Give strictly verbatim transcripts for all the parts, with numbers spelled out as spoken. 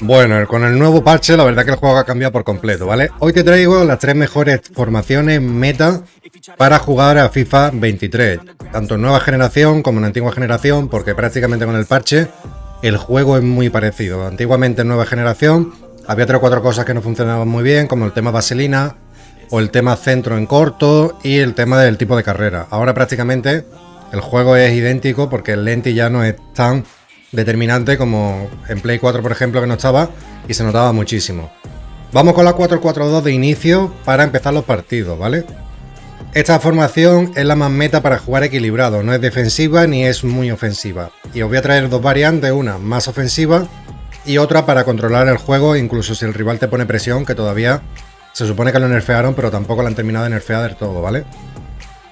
Bueno, con el nuevo parche la verdad que el juego ha cambiado por completo, ¿vale? Hoy te traigo las tres mejores formaciones meta para jugar a FIFA veintitrés, tanto en nueva generación como en antigua generación, porque prácticamente con el parche el juego es muy parecido. Antiguamente en nueva generación había tres o cuatro cosas que no funcionaban muy bien, como el tema vaselina o el tema centro en corto y el tema del tipo de carrera. Ahora prácticamente el juego es idéntico porque el lenti ya no es tan determinante como en Play cuatro, por ejemplo, que no estaba y se notaba muchísimo. Vamos con la cuatro cuatro dos de inicio para empezar los partidos, ¿vale? Esta formación es la más meta para jugar equilibrado, no es defensiva ni es muy ofensiva. Y os voy a traer dos variantes, una más ofensiva y otra para controlar el juego, incluso si el rival te pone presión, que todavía se supone que lo nerfearon, pero tampoco lo han terminado de nerfear del todo, ¿vale?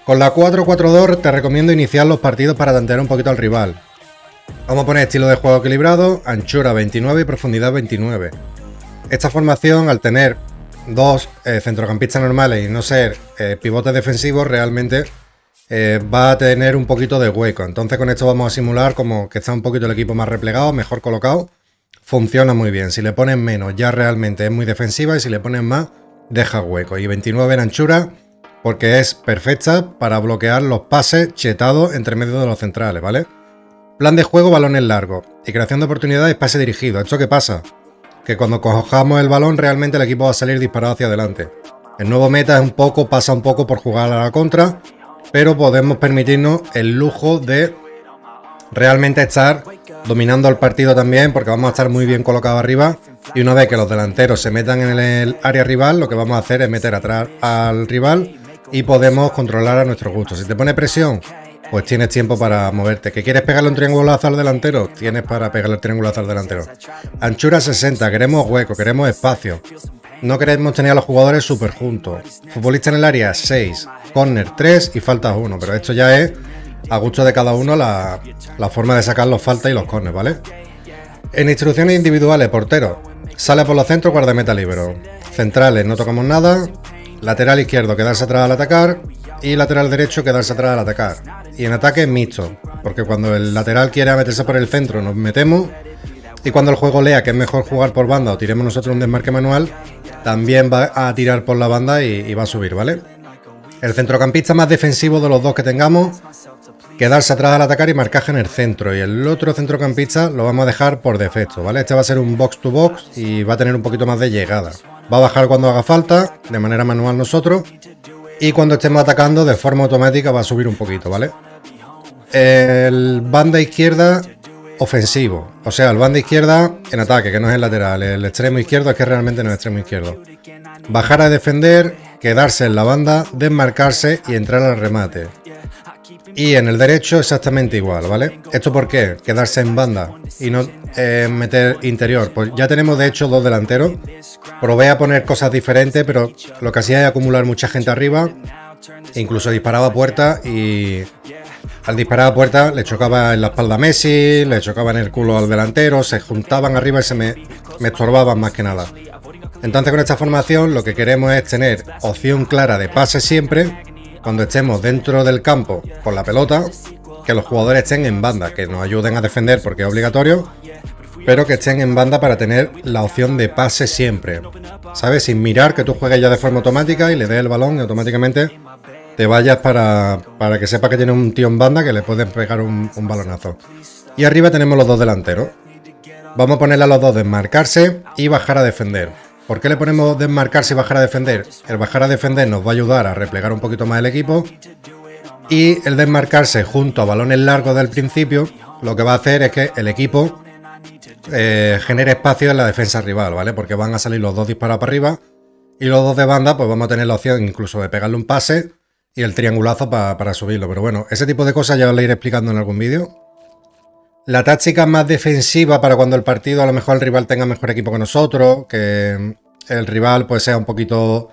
Con la cuatro cuatro dos te recomiendo iniciar los partidos para tantear un poquito al rival. Vamos a poner estilo de juego equilibrado, anchura veintinueve y profundidad veintinueve. Esta formación, al tener dos eh, centrocampistas normales y no ser eh, pivotes defensivos, realmente eh, va a tener un poquito de hueco. Entonces con esto vamos a simular como que está un poquito el equipo más replegado, mejor colocado. Funciona muy bien. Si le ponen menos ya realmente es muy defensiva y si le ponen más deja hueco. Y veintinueve en anchura porque es perfecta para bloquear los pases chetados entre medio de los centrales, ¿vale? Plan de juego, balones largos y creación de oportunidades, pase dirigido. ¿Esto qué pasa? Que cuando cojamos el balón realmente el equipo va a salir disparado hacia adelante. El nuevo meta es un poco, pasa un poco por jugar a la contra, pero podemos permitirnos el lujo de realmente estar dominando el partido también, porque vamos a estar muy bien colocados arriba y una vez que los delanteros se metan en el área rival, lo que vamos a hacer es meter atrás al rival y podemos controlar a nuestro gusto. Si te pone presión, pues tienes tiempo para moverte. ¿Que quieres pegarle un triangulazo al delantero? Tienes para pegarle el triangulazo al delantero. Anchura sesenta. Queremos hueco, queremos espacio. No queremos tener a los jugadores súper juntos. Futbolista en el área seis. Corner tres y faltas uno. Pero esto ya es a gusto de cada uno la, la forma de sacar los faltas y los corners, ¿vale? En instrucciones individuales, portero. Sale por los centros, guardameta libre. Centrales, no tocamos nada. Lateral izquierdo, quedarse atrás al atacar. Y lateral derecho, quedarse atrás al atacar. Y en ataque mixto, porque cuando el lateral quiera meterse por el centro nos metemos, y cuando el juego lea que es mejor jugar por banda o tiremos nosotros un desmarque manual, también va a tirar por la banda y, y va a subir, ¿vale? El centrocampista más defensivo de los dos que tengamos, quedarse atrás al atacar y marcaje en el centro, y el otro centrocampista lo vamos a dejar por defecto, ¿vale? Este va a ser un box to box y va a tener un poquito más de llegada. Va a bajar cuando haga falta, de manera manual nosotros, y cuando estemos atacando de forma automática va a subir un poquito, ¿vale? El banda izquierda ofensivo, o sea, el banda izquierda en ataque, que no es el lateral. El extremo izquierdo es que realmente no es el extremo izquierdo. Bajar a defender, quedarse en la banda, desmarcarse y entrar al remate. Y en el derecho exactamente igual, ¿vale? ¿Esto por qué? Quedarse en banda y no eh, meter interior. Pues ya tenemos de hecho dos delanteros. Probé a poner cosas diferentes, pero lo que hacía es acumular mucha gente arriba. E incluso disparaba a puerta y al disparar a puerta le chocaba en la espalda a Messi, le chocaba en el culo al delantero, se juntaban arriba y se me, me estorbaban más que nada. Entonces con esta formación lo que queremos es tener opción clara de pase siempre. Cuando estemos dentro del campo con la pelota, que los jugadores estén en banda, que nos ayuden a defender porque es obligatorio, pero que estén en banda para tener la opción de pase siempre, ¿sabes? Sin mirar, que tú juegues ya de forma automática y le des el balón y automáticamente te vayas para, para que sepa que tiene un tío en banda que le pueden pegar un, un balonazo. Y arriba tenemos los dos delanteros. Vamos a ponerle a los dos desmarcarse y bajar a defender. ¿Por qué le ponemos desmarcarse y bajar a defender? El bajar a defender nos va a ayudar a replegar un poquito más el equipo, y el desmarcarse junto a balones largos del principio lo que va a hacer es que el equipo eh, genere espacio en la defensa rival, ¿vale? Porque van a salir los dos disparados para arriba y los dos de banda, pues vamos a tener la opción incluso de pegarle un pase y el triangulazo pa, para subirlo. Pero bueno, ese tipo de cosas ya os lo iré explicando en algún vídeo. La táctica más defensiva para cuando el partido, a lo mejor el rival tenga mejor equipo que nosotros, que el rival pues sea un poquito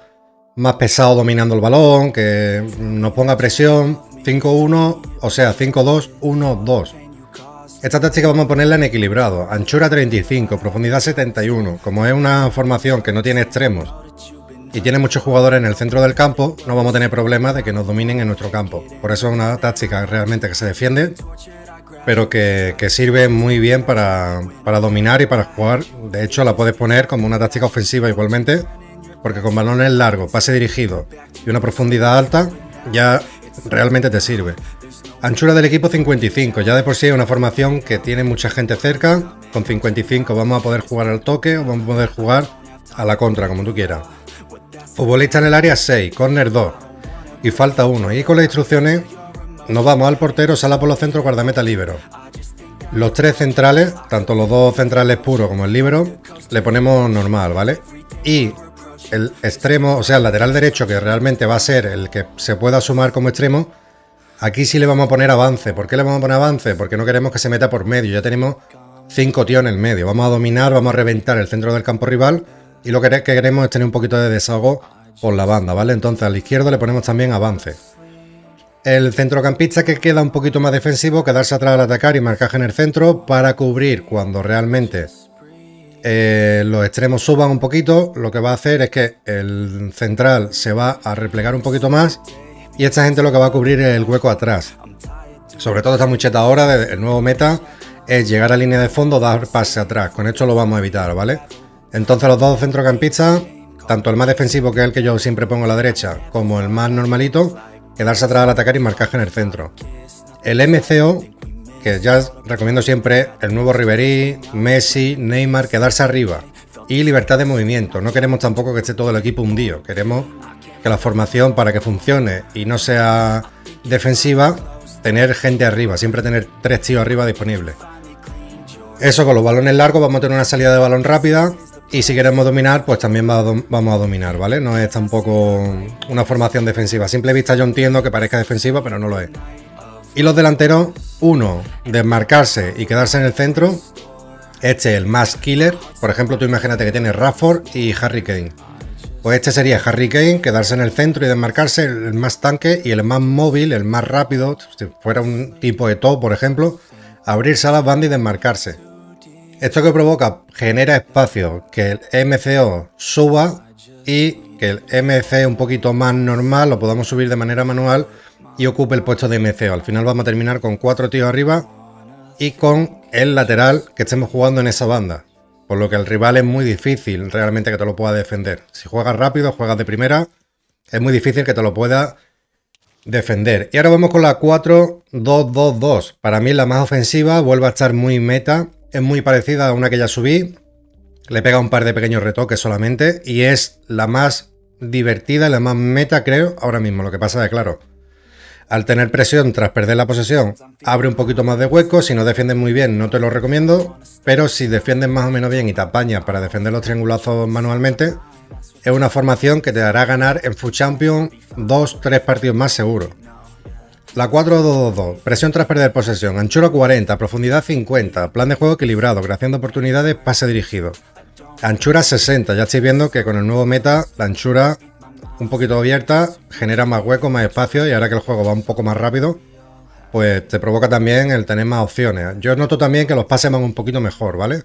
más pesado dominando el balón, que nos ponga presión, cinco uno, o sea, cinco dos, uno dos. Esta táctica vamos a ponerla en equilibrado, anchura treinta y cinco, profundidad setenta y uno. Como es una formación que no tiene extremos y tiene muchos jugadores en el centro del campo, no vamos a tener problemas de que nos dominen en nuestro campo. Por eso es una táctica realmente que se defiende pero que, que sirve muy bien para, para dominar y para jugar. De hecho, la puedes poner como una táctica ofensiva igualmente, porque con balones largos, pase dirigido y una profundidad alta, ya realmente te sirve. Anchura del equipo cincuenta y cinco, ya de por sí es una formación que tiene mucha gente cerca. Con cincuenta y cinco vamos a poder jugar al toque o vamos a poder jugar a la contra, como tú quieras. Futbolista en el área seis, córner dos y falta uno. Y con las instrucciones nos vamos al portero, sala por los centros, guardameta, líbero. Los tres centrales, tanto los dos centrales puros como el líbero, le ponemos normal, ¿vale? Y el extremo, o sea, el lateral derecho, que realmente va a ser el que se pueda sumar como extremo, aquí sí le vamos a poner avance. ¿Por qué le vamos a poner avance? Porque no queremos que se meta por medio. Ya tenemos cinco tíos en el medio. Vamos a dominar, vamos a reventar el centro del campo rival y lo que queremos es tener un poquito de desahogo por la banda, ¿vale? Entonces al izquierdo le ponemos también avance. El centrocampista, que queda un poquito más defensivo, quedarse atrás al atacar y marcaje en el centro para cubrir cuando realmente eh, los extremos suban un poquito. Lo que va a hacer es que el central se va a replegar un poquito más y esta gente lo que va a cubrir es el hueco atrás. Sobre todo esta mucheta ahora, de, el nuevo meta es llegar a línea de fondo, dar pase atrás. Con esto lo vamos a evitar, ¿vale? Entonces los dos centrocampistas, tanto el más defensivo, que es el que yo siempre pongo a la derecha, como el más normalito, quedarse atrás al atacar y marcaje en el centro. El M C O, que ya recomiendo siempre, el nuevo Ribery, Messi, Neymar, quedarse arriba y libertad de movimiento. No queremos tampoco que esté todo el equipo hundido. Queremos que la formación, para que funcione y no sea defensiva, tener gente arriba, siempre tener tres tíos arriba disponibles. Eso, con los balones largos vamos a tener una salida de balón rápida y si queremos dominar, pues también vamos a dominar, ¿vale? No es tampoco una formación defensiva. A simple vista yo entiendo que parezca defensiva, pero no lo es. Y los delanteros, uno, desmarcarse y quedarse en el centro. Este es el más killer. Por ejemplo, tú imagínate que tienes Rashford y Harry Kane. Pues este sería Harry Kane, quedarse en el centro y desmarcarse, el más tanque y el más móvil, el más rápido. Si fuera un tipo de top, por ejemplo, abrirse a las bandas y desmarcarse. Esto que provoca, genera espacio, que el M C O suba y que el M C un poquito más normal lo podamos subir de manera manual y ocupe el puesto de M C O. Al final vamos a terminar con cuatro tíos arriba y con el lateral que estemos jugando en esa banda. Por lo que el rival es muy difícil realmente que te lo pueda defender. Si juegas rápido, juegas de primera, es muy difícil que te lo pueda defender. Y ahora vamos con la cuatro dos dos dos. Para mí la más ofensiva, vuelve a estar muy meta. Es muy parecida a una que ya subí. Le pega un par de pequeños retoques solamente. Y es la más divertida y la más meta, creo, ahora mismo. Lo que pasa es que, claro, al tener presión tras perder la posesión, abre un poquito más de hueco. Si no defiendes muy bien, no te lo recomiendo, pero si defiendes más o menos bien y te apañas para defender los triangulazos manualmente, es una formación que te hará ganar en FUT Champions dos tres partidos más seguro. La cuatro dos dos dos, presión tras perder posesión, anchura cuarenta, profundidad cincuenta, plan de juego equilibrado, creación de oportunidades, pase dirigido. Anchura sesenta, ya estoy viendo que con el nuevo meta la anchura un poquito abierta genera más hueco, más espacio, y ahora que el juego va un poco más rápido, pues te provoca también el tener más opciones. Yo noto también que los pases van un poquito mejor, ¿vale?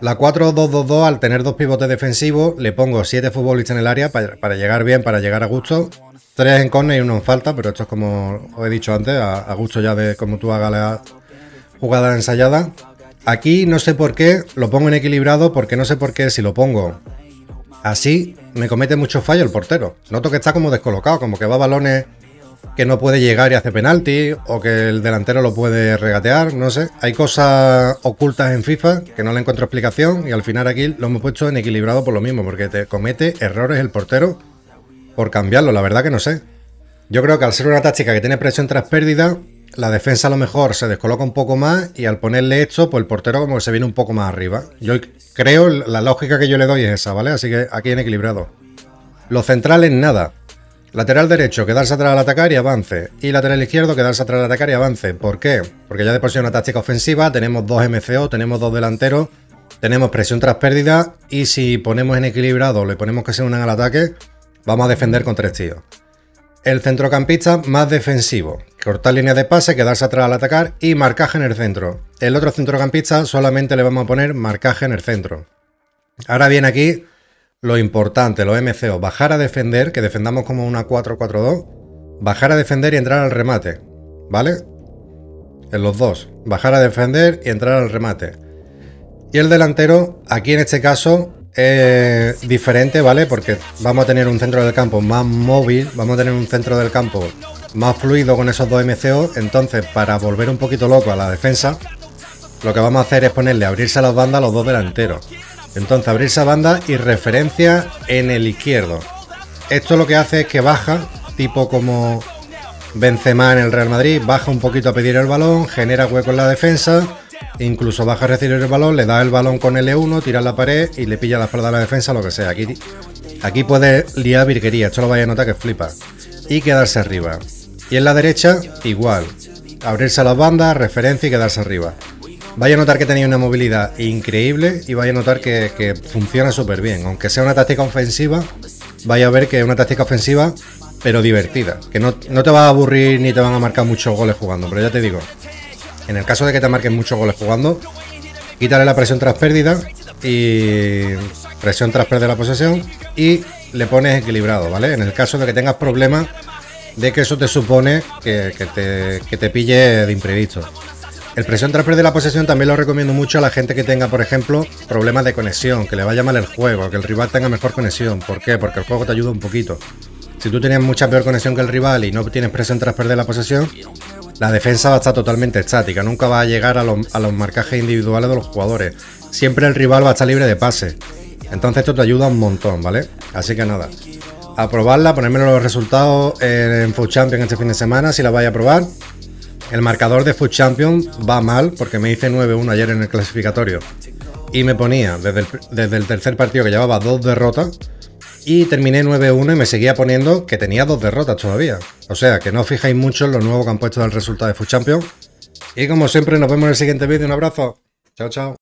La cuatro dos dos dos, al tener dos pivotes defensivos, le pongo siete futbolistas en el área para, para llegar bien, para llegar a gusto. Tres en córner y uno en falta, pero esto es como os he dicho antes, a, a gusto ya de como tú hagas la jugada ensayada. Aquí no sé por qué lo pongo en equilibrado, porque no sé por qué si lo pongo así me comete mucho fallo el portero. Noto que está como descolocado, como que va a balones que no puede llegar y hace penalti, o que el delantero lo puede regatear, no sé. Hay cosas ocultas en FIFA que no le encuentro explicación y al final aquí lo hemos puesto en equilibrado por lo mismo, porque te comete errores el portero por cambiarlo. La verdad que no sé. Yo creo que al ser una táctica que tiene presión tras pérdida, la defensa a lo mejor se descoloca un poco más y al ponerle esto, pues el portero como que se viene un poco más arriba. Yo creo, la lógica que yo le doy es esa, ¿vale? Así que aquí en equilibrado. Los centrales, nada. Lateral derecho, quedarse atrás al atacar y avance. Y lateral izquierdo, quedarse atrás al atacar y avance. ¿Por qué? Porque ya de por sí es una táctica ofensiva, tenemos dos M C O, tenemos dos delanteros, tenemos presión tras pérdida y si ponemos en equilibrado, le ponemos que se unan al ataque, vamos a defender con tres tíos. El centrocampista más defensivo, cortar líneas de pase, quedarse atrás al atacar y marcaje en el centro. El otro centrocampista solamente le vamos a poner marcaje en el centro. Ahora bien, aquí lo importante, los M C O, bajar a defender, que defendamos como una cuatro cuatro dos, bajar a defender y entrar al remate, ¿vale? en los dos, bajar a defender y entrar al remate. Y el delantero, aquí en este caso, es diferente, ¿vale? Porque vamos a tener un centro del campo más móvil, vamos a tener un centro del campo más fluido con esos dos M C O, entonces para volver un poquito loco a la defensa, lo que vamos a hacer es ponerle abrirse a las bandas a los dos delanteros. Entonces abrirse a banda y referencia en el izquierdo. Esto lo que hace es que baja, tipo como Benzema en el Real Madrid, baja un poquito a pedir el balón, genera hueco en la defensa, incluso baja a recibir el balón, le da el balón con L uno, tira la pared y le pilla la espalda a la defensa, lo que sea. Aquí, aquí puede liar virguería, esto lo vais a notar que flipa. Y quedarse arriba. Y en la derecha, igual. Abrirse a las bandas, referencia y quedarse arriba. Vais a notar que tenéis una movilidad increíble y vais a notar que, que funciona súper bien. Aunque sea una táctica ofensiva, vais a ver que es una táctica ofensiva, pero divertida. Que no, no te va a aburrir ni te van a marcar muchos goles jugando. Pero ya te digo, en el caso de que te marquen muchos goles jugando, quítale la presión tras pérdida y presión tras pérdida de la posesión y le pones equilibrado, ¿vale? En el caso de que tengas problemas, de que eso te supone que, que, te, que te pille de imprevisto. El presión tras perder la posesión también lo recomiendo mucho a la gente que tenga, por ejemplo, problemas de conexión, que le vaya mal el juego, que el rival tenga mejor conexión. ¿Por qué? Porque el juego te ayuda un poquito. Si tú tienes mucha peor conexión que el rival y no tienes presión tras perder la posesión, la defensa va a estar totalmente estática, nunca va a llegar a los, a los marcajes individuales de los jugadores. Siempre el rival va a estar libre de pase. Entonces esto te ayuda un montón, ¿vale? Así que nada, a probarla, ponérmelo los resultados en Foot Champions este fin de semana, si la vais a probar. El marcador de Foot Champions va mal porque me hice nueve uno ayer en el clasificatorio y me ponía desde el, desde el tercer partido que llevaba dos derrotas y terminé nueve uno y me seguía poniendo que tenía dos derrotas todavía. O sea, que no os fijéis mucho en lo nuevo que han puesto del resultado de Foot Champions. Y como siempre, nos vemos en el siguiente vídeo. Un abrazo. Chao, chao.